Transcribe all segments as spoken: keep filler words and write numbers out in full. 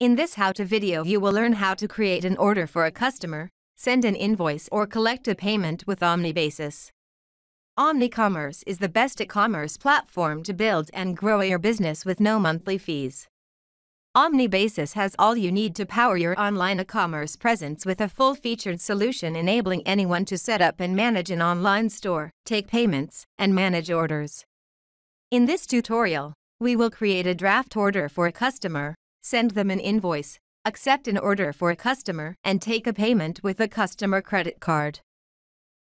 In this how-to video, you will learn how to create an order for a customer, send an invoice, or collect a payment with Omnibasis. Omnicommerce is the best e-commerce platform to build and grow your business with no monthly fees. Omnibasis has all you need to power your online e-commerce presence with a full-featured solution enabling anyone to set up and manage an online store, take payments, and manage orders. In this tutorial, we will create a draft order for a customer, send them an invoice, accept an order for a customer, and take a payment with a customer credit card.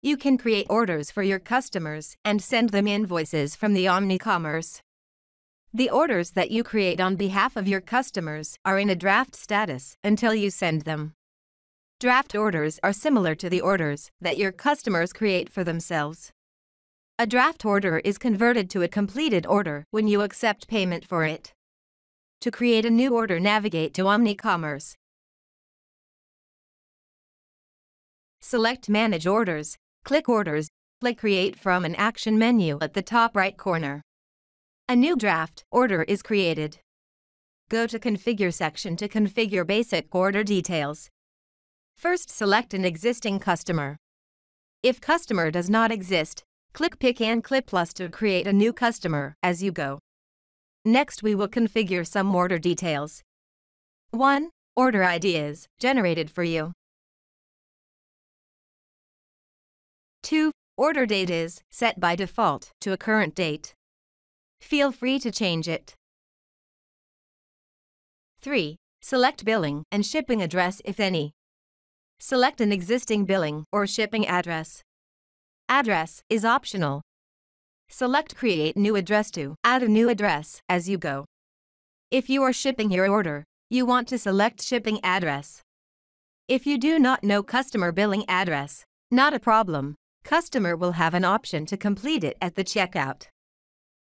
You can create orders for your customers and send them invoices from the Omnicommerce. The orders that you create on behalf of your customers are in a draft status until you send them. Draft orders are similar to the orders that your customers create for themselves. A draft order is converted to a completed order when you accept payment for it. To create a new order, navigate to Omnicommerce. Select Manage Orders, click Orders, click Create from an action menu at the top right corner. A new draft order is created. Go to Configure section to configure basic order details. First, select an existing customer. If customer does not exist, click Pick and click Plus to create a new customer as you go. Next, we will configure some order details. one. Order I D is generated for you. two. Order date is set by default to a current date. Feel free to change it. three. Select billing and shipping address, if any. Select an existing billing or shipping address. Address is optional. Select Create New Address to add a new address as you go. If you are shipping your order, you want to select shipping address. If you do not know customer billing address, not a problem, customer will have an option to complete it at the checkout.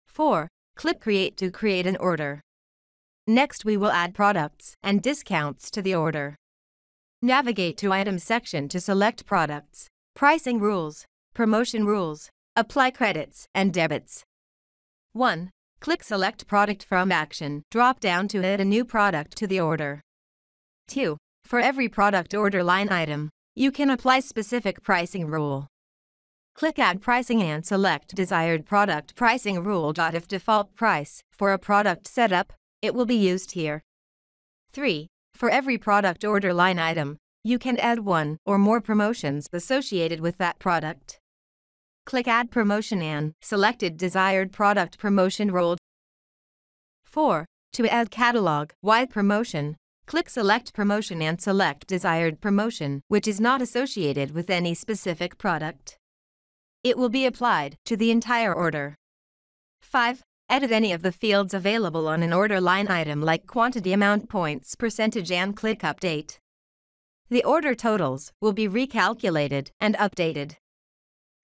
four. Click Create to create an order. Next, we will add products and discounts to the order. Navigate to Items section to select Products, Pricing Rules, Promotion Rules, Apply Credits and Debits. one. Click Select Product from Action drop-down to add a new product to the order. two. For every product order line item, you can apply specific pricing rule. Click Add Pricing and select Desired Product Pricing Rule. If default price for a product setup, it will be used here. three. For every product order line item, you can add one or more promotions associated with that product. Click Add Promotion and selected Desired Product Promotion Rule. four. To add catalog-wide promotion, click Select Promotion and select Desired Promotion, which is not associated with any specific product. It will be applied to the entire order. five. Edit any of the fields available on an order line item like quantity, amount, points, percentage, and click Update. The order totals will be recalculated and updated.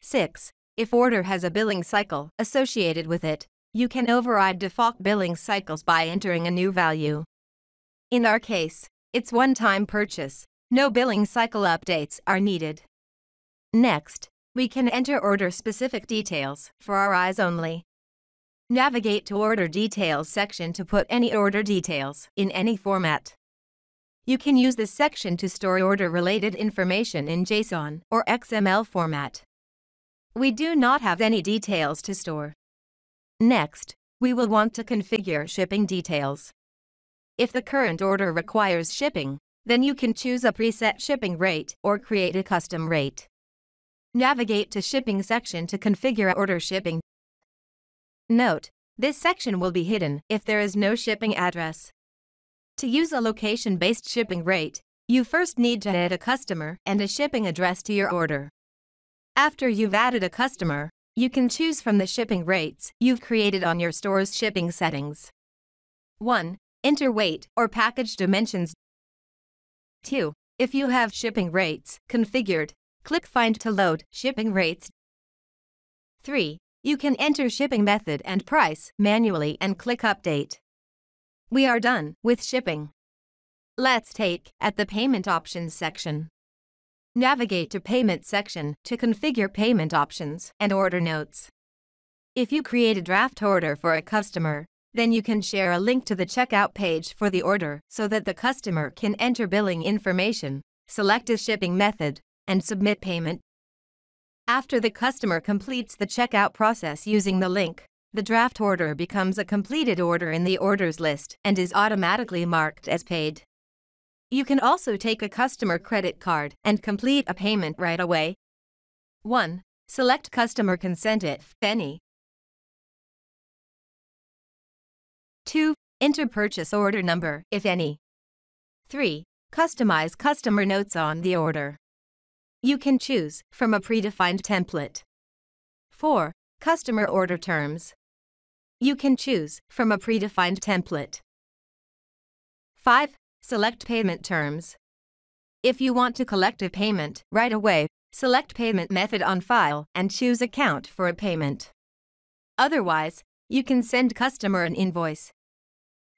six. If order has a billing cycle associated with it, you can override default billing cycles by entering a new value. In our case, it's one-time purchase. No billing cycle updates are needed. Next, we can enter order-specific details for our eyes only. Navigate to Order Details section to put any order details in any format. You can use this section to store order-related information in JSON or X M L format. We do not have any details to store. Next, we will want to configure shipping details. If the current order requires shipping, then you can choose a preset shipping rate or create a custom rate. Navigate to Shipping section to configure order shipping. Note, this section will be hidden if there is no shipping address. To use a location-based shipping rate, you first need to add a customer and a shipping address to your order. After you've added a customer, you can choose from the shipping rates you've created on your store's shipping settings. one. Enter weight or package dimensions. two. If you have shipping rates configured, click Find to load shipping rates. three. You can enter shipping method and price manually and click Update. We are done with shipping. Let's take at the Payment Options section. Navigate to Payment section to configure payment options and order notes. If you create a draft order for a customer, Then you can share a link to the checkout page for the order so that the customer can enter billing information, select a shipping method, and submit payment. After the customer completes the checkout process using the link, the draft order becomes a completed order in the orders list and is automatically marked as paid. You can also take a customer credit card and complete a payment right away. one. Select customer consent if any. two. Enter purchase order number if any. three. Customize customer notes on the order. You can choose from a predefined template. four. Customer order terms. You can choose from a predefined template. five. Select payment terms. If you want to collect a payment right away, select payment method on file and choose account for a payment. Otherwise, you can send customer an invoice.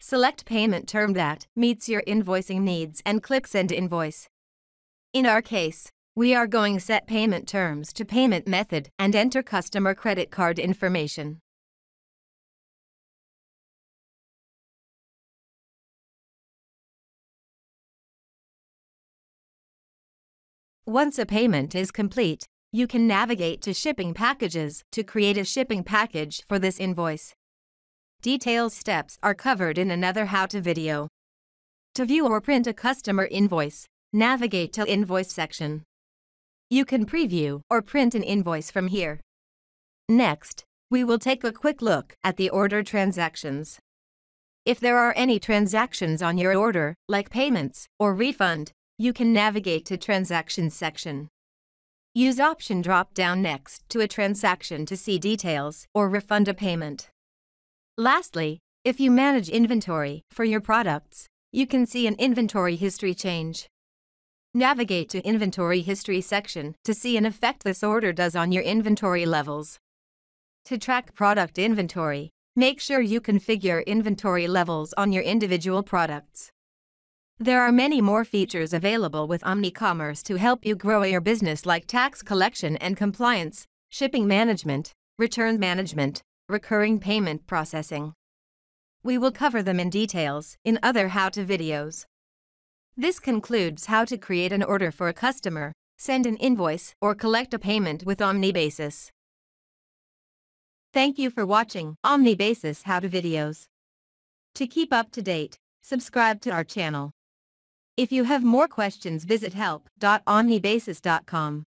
Select payment term that meets your invoicing needs and click Send Invoice. In our case, we are going set payment terms to payment method and enter customer credit card information. Once a payment is complete, you can navigate to Shipping Packages to create a shipping package for this invoice. Detailed steps are covered in another how-to video. To view or print a customer invoice, navigate to Invoice section. You can preview or print an invoice from here. Next, we will take a quick look at the order transactions. If there are any transactions on your order, like payments or refund, you can navigate to Transactions section. Use option drop-down next to a transaction to see details or refund a payment. Lastly, if you manage inventory for your products, you can see an inventory history change. Navigate to Inventory History section to see an effect this order does on your inventory levels. To track product inventory, make sure you configure inventory levels on your individual products. There are many more features available with OmniCommerce to help you grow your business, like tax collection and compliance, shipping management, return management, recurring payment processing. We will cover them in details in other how-to videos. This concludes how to create an order for a customer, send an invoice, or collect a payment with Omnibasis. Thank you for watching Omnibasis how-to videos. To keep up to date, subscribe to our channel. If you have more questions, visit help dot omnibasis dot com.